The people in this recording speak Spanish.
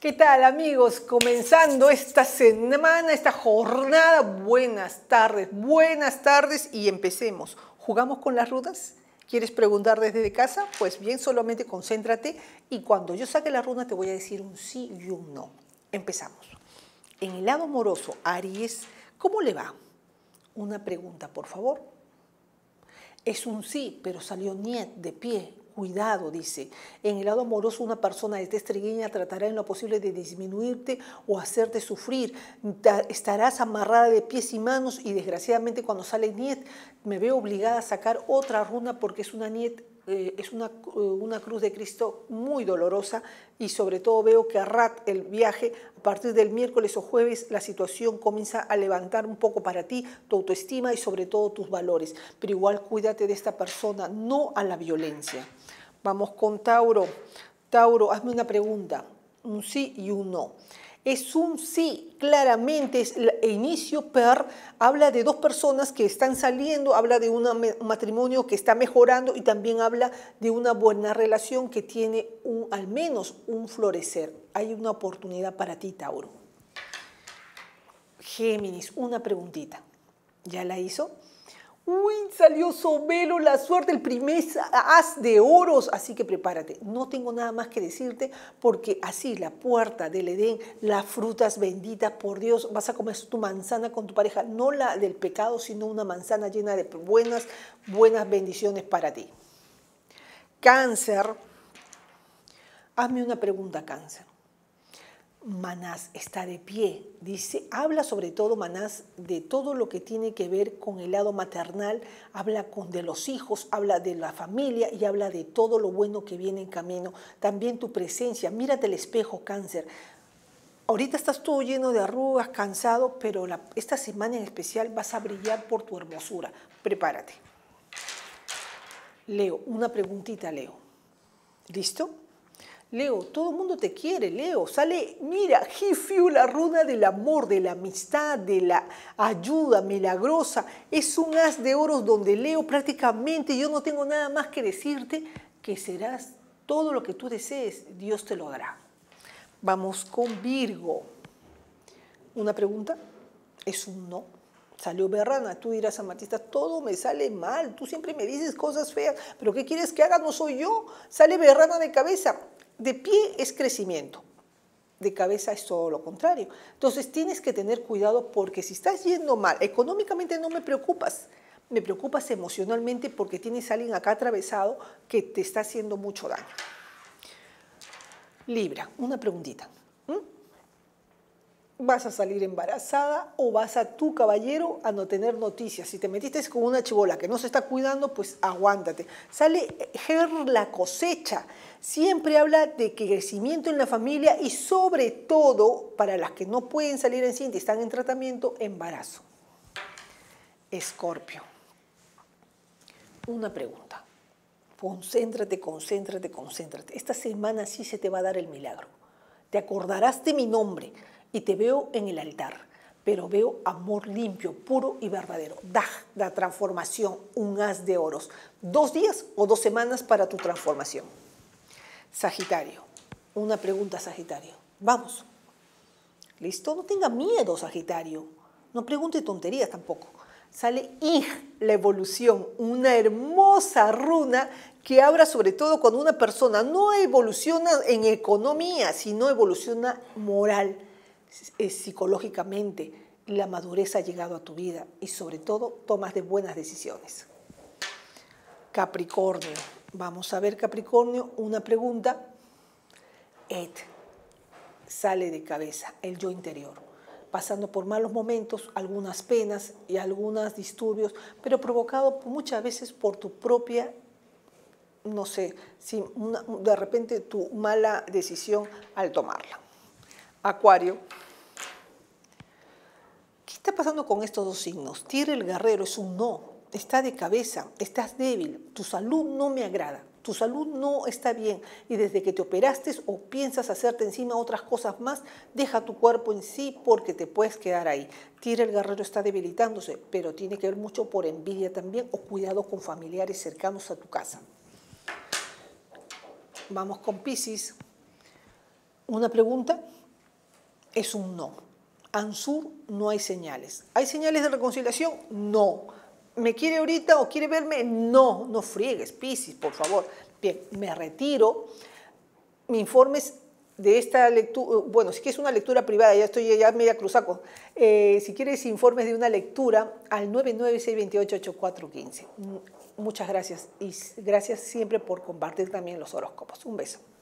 ¿Qué tal, amigos? Comenzando esta semana, esta jornada. Buenas tardes y empecemos. ¿Jugamos con las runas? ¿Quieres preguntar desde casa? Pues bien, solamente concéntrate y cuando yo saque la runa te voy a decir un sí y un no. Empezamos. En el lado amoroso, Aries, ¿cómo le va? Una pregunta, por favor. Es un sí, pero salió niet de pie. Cuidado, dice. En el lado amoroso, una persona de esta estrella tratará en lo posible de disminuirte o hacerte sufrir. Estarás amarrada de pies y manos y desgraciadamente cuando sale niet, me veo obligada a sacar otra runa porque es una niet, es una cruz de Cristo muy dolorosa y sobre todo veo que a rat el viaje, a partir del miércoles o jueves, la situación comienza a levantar un poco para ti, tu autoestima y sobre todo tus valores. Pero igual cuídate de esta persona, no a la violencia. Vamos con Tauro. Tauro, hazme una pregunta, un sí y un no. Es un sí, claramente es el inicio per, habla de dos personas que están saliendo, habla de un matrimonio que está mejorando y también habla de una buena relación que tiene al menos un florecer. Hay una oportunidad para ti, Tauro. Géminis, una preguntita. ¿Ya la hizo? Uy, salió Sobelo, la suerte, el primer as de oros, así que prepárate. No tengo nada más que decirte porque así la puerta del Edén, las frutas benditas, por Dios, vas a comer tu manzana con tu pareja, no la del pecado, sino una manzana llena de buenas bendiciones para ti. Cáncer, hazme una pregunta, Cáncer. Manás está de pie, dice, habla sobre todo Manás de todo lo que tiene que ver con el lado maternal, habla de los hijos, habla de la familia y habla de todo lo bueno que viene en camino, también tu presencia, mírate al espejo, Cáncer. Ahorita estás todo lleno de arrugas, cansado, pero esta semana en especial vas a brillar por tu hermosura, prepárate. Leo, una preguntita, Leo, ¿listo? Leo, todo el mundo te quiere, Leo. Sale, mira, Gifiu, la runa del amor, de la amistad, de la ayuda milagrosa. Es un as de oros donde Leo prácticamente, yo no tengo nada más que decirte, que serás todo lo que tú desees, Dios te lo dará. Vamos con Virgo. Una pregunta, es un no. Salió Berrana, tú dirás, Amatista, todo me sale mal, tú siempre me dices cosas feas, pero ¿qué quieres que haga? No soy yo. Sale Berrana de cabeza. De pie es crecimiento, de cabeza es todo lo contrario. Entonces tienes que tener cuidado porque si estás yendo mal, económicamente no me preocupas emocionalmente porque tienes a alguien acá atravesado que te está haciendo mucho daño. Libra, una preguntita. ¿Vas a salir embarazada o vas a tu caballero a no tener noticias? Si te metiste con una chibola que no se está cuidando, pues aguántate. Sale la cosecha. Siempre habla de crecimiento en la familia y sobre todo para las que no pueden salir encinta y están en tratamiento, embarazo. Escorpio. Una pregunta. Concéntrate, concéntrate, concéntrate. Esta semana sí se te va a dar el milagro. Te acordarás de mi nombre. Y te veo en el altar, pero veo amor limpio, puro y verdadero. Daj, la transformación, un as de oros. 2 días o 2 semanas para tu transformación. Sagitario, una pregunta, Sagitario. Vamos. ¿Listo? No tenga miedo, Sagitario. No pregunte tonterías tampoco. Sale Ig, la evolución, una hermosa runa que habla sobre todo cuando una persona no evoluciona en economía, sino evoluciona moral. Psicológicamente, la madurez ha llegado a tu vida y sobre todo tomas de buenas decisiones. Capricornio, vamos a ver, Capricornio, una pregunta. Ed sale de cabeza, el yo interior, pasando por malos momentos, algunas penas y algunos disturbios, pero provocado muchas veces por tu propia, no sé, de repente tu mala decisión al tomarla. Acuario, ¿qué está pasando con estos dos signos? Tierra el guerrero es un no, está de cabeza, estás débil, tu salud no me agrada, tu salud no está bien y desde que te operaste o piensas hacerte encima otras cosas más, deja tu cuerpo en sí porque te puedes quedar ahí. Tierra el guerrero está debilitándose, pero tiene que ver mucho por envidia también o cuidado con familiares cercanos a tu casa. Vamos con Piscis. una pregunta es un no. Ansur, no hay señales. ¿Hay señales de reconciliación? No. ¿Me quiere ahorita o quiere verme? No, no friegues, Piscis, por favor. Bien, me retiro. Mi informe es de esta lectura, bueno, si quieres una lectura privada, ya me voy a cruzar con, si quieres informes de una lectura, al 996288415. Muchas gracias y gracias siempre por compartir también los horóscopos. Un beso.